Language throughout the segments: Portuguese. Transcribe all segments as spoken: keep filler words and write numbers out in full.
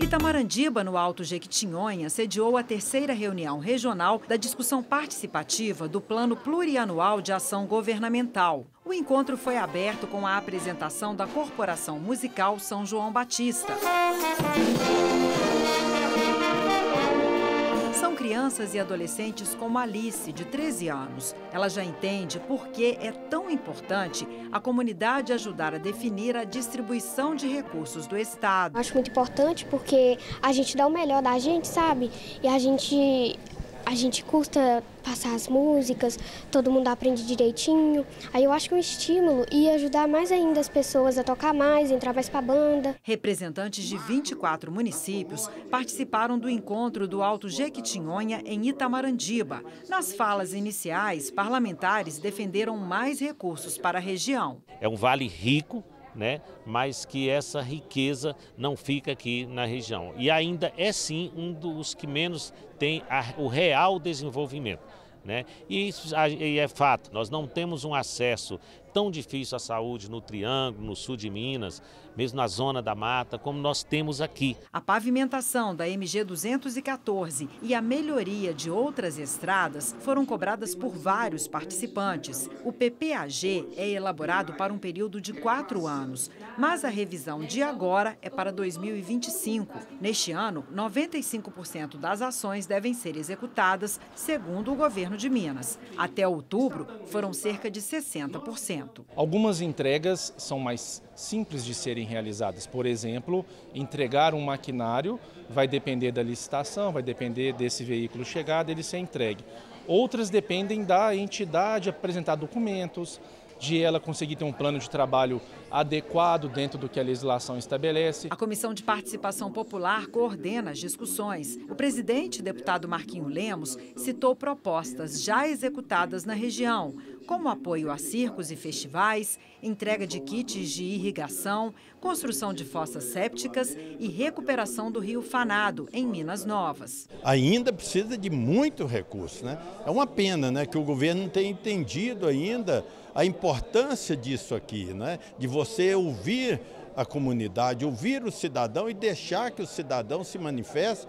Itamarandiba, no Alto Jequitinhonha, sediou a terceira reunião regional da discussão participativa do Plano Plurianual de Ação Governamental. O encontro foi aberto com a apresentação da Corporação Musical São João Batista. São crianças e adolescentes como Alice, de treze anos. Ela já entende por que é tão importante a comunidade ajudar a definir a distribuição de recursos do Estado. Acho muito importante porque a gente dá o melhor da gente, sabe? E a gente, a gente curta passar as músicas, todo mundo aprende direitinho. Aí eu acho que um estímulo ia ajudar mais ainda as pessoas a tocar mais, entrar mais para a banda. Representantes de vinte e quatro municípios participaram do encontro do Alto Jequitinhonha em Itamarandiba. Nas falas iniciais, parlamentares defenderam mais recursos para a região. É um vale rico, né? Mas que essa riqueza não fica aqui na região. E ainda é sim um dos que menos tem a, o real desenvolvimento, né? E isso é fato, nós não temos um acesso tão difícil à saúde no Triângulo, no sul de Minas, mesmo na zona da mata, como nós temos aqui. A pavimentação da M G duzentos e quatorze e a melhoria de outras estradas foram cobradas por vários participantes. O P P A G é elaborado para um período de quatro anos, mas a revisão de agora é para dois mil e vinte e cinco. Neste ano, noventa e cinco por cento das ações devem ser executadas, segundo o governo de Minas. Até outubro, foram cerca de sessenta por cento. Algumas entregas são mais simples de serem realizadas. Por exemplo, entregar um maquinário vai depender da licitação, vai depender desse veículo chegar, dele ser entregue. Outras dependem da entidade apresentar documentos, de ela conseguir ter um plano de trabalho adequado dentro do que a legislação estabelece. A Comissão de Participação Popular coordena as discussões. O presidente, deputado Marquinho Lemos, citou propostas já executadas na região, como apoio a circos e festivais, entrega de kits de irrigação, construção de fossas sépticas e recuperação do Rio Fanado, em Minas Novas. Ainda precisa de muito recurso, né? É uma pena, né, que o governo não tenha entendido ainda a importância disso aqui, né? De você ouvir a comunidade, ouvir o cidadão e deixar que o cidadão se manifeste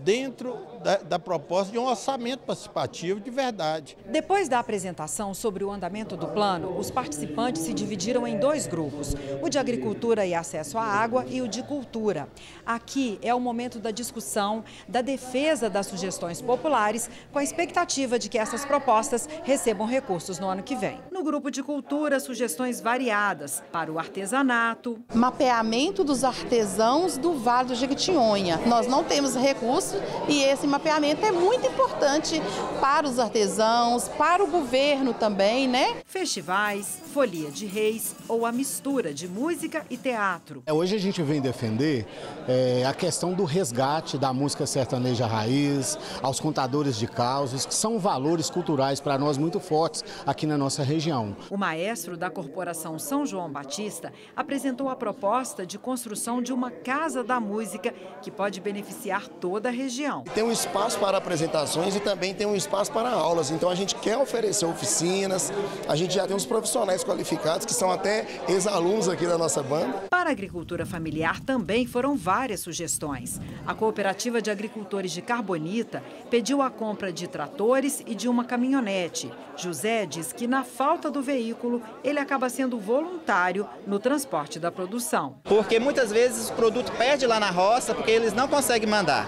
dentro da, da proposta de um orçamento participativo de verdade. Depois da apresentação sobre o andamento do plano, os participantes se dividiram em dois grupos, o de agricultura e acesso à água e o de cultura. Aqui é o momento da discussão, da defesa das sugestões populares, com a expectativa de que essas propostas recebam recursos no ano que vem. No grupo de cultura, sugestões variadas para o artesanato. Mapeamento dos artesãos do Vale do Jequitinhonha. Nós não temos recursos, e esse mapeamento é muito importante para os artesãos, para o governo também, né? Festivais, folia de reis ou a mistura de música e teatro. Hoje a gente vem defender é, a questão do resgate da música sertaneja raiz, aos contadores de causas, que são valores culturais para nós muito fortes aqui na nossa região. O maestro da Corporação São João Batista apresentou a proposta de construção de uma casa da música que pode beneficiar toda a região. Tem um espaço para apresentações e também tem um espaço para aulas, então a gente quer oferecer oficinas, a gente já tem uns profissionais qualificados que são até ex-alunos aqui da nossa banda. Para a agricultura familiar também foram várias sugestões. A cooperativa de agricultores de Carbonita pediu a compra de tratores e de uma caminhonete. José diz que na falta do veículo, ele acaba sendo voluntário no transporte da produção. Porque muitas vezes o produto perde lá na roça porque eles não conseguem mandar.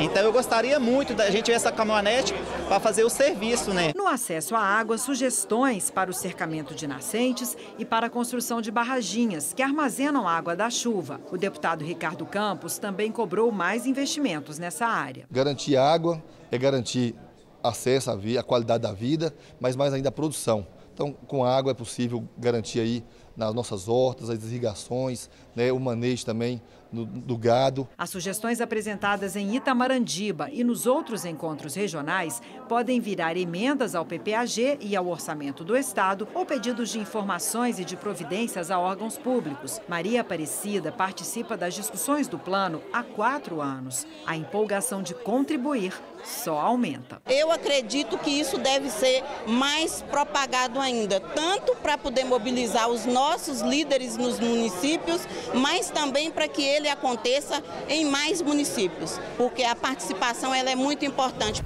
Então eu gostaria muito da gente ver essa caminhonete para fazer o serviço, né? No acesso à água, sugestões para o cercamento de nascentes e para a construção de barraginhas que armazenam água da chuva. O deputado Ricardo Campos também cobrou mais investimentos nessa área. Garantir água é garantir acesso à vida, a qualidade da vida, mas mais ainda a produção. Então, com a água é possível garantir aí nas nossas hortas, as irrigações, né, o manejo também do, do gado. As sugestões apresentadas em Itamarandiba e nos outros encontros regionais podem virar emendas ao P P A G e ao Orçamento do Estado ou pedidos de informações e de providências a órgãos públicos. Maria Aparecida participa das discussões do plano há quatro anos. A empolgação de contribuir só aumenta. Eu acredito que isso deve ser mais propagado ainda, tanto para poder mobilizar os nossos líderes nos municípios, mas também para que eles ele aconteça em mais municípios, porque a participação ela é muito importante.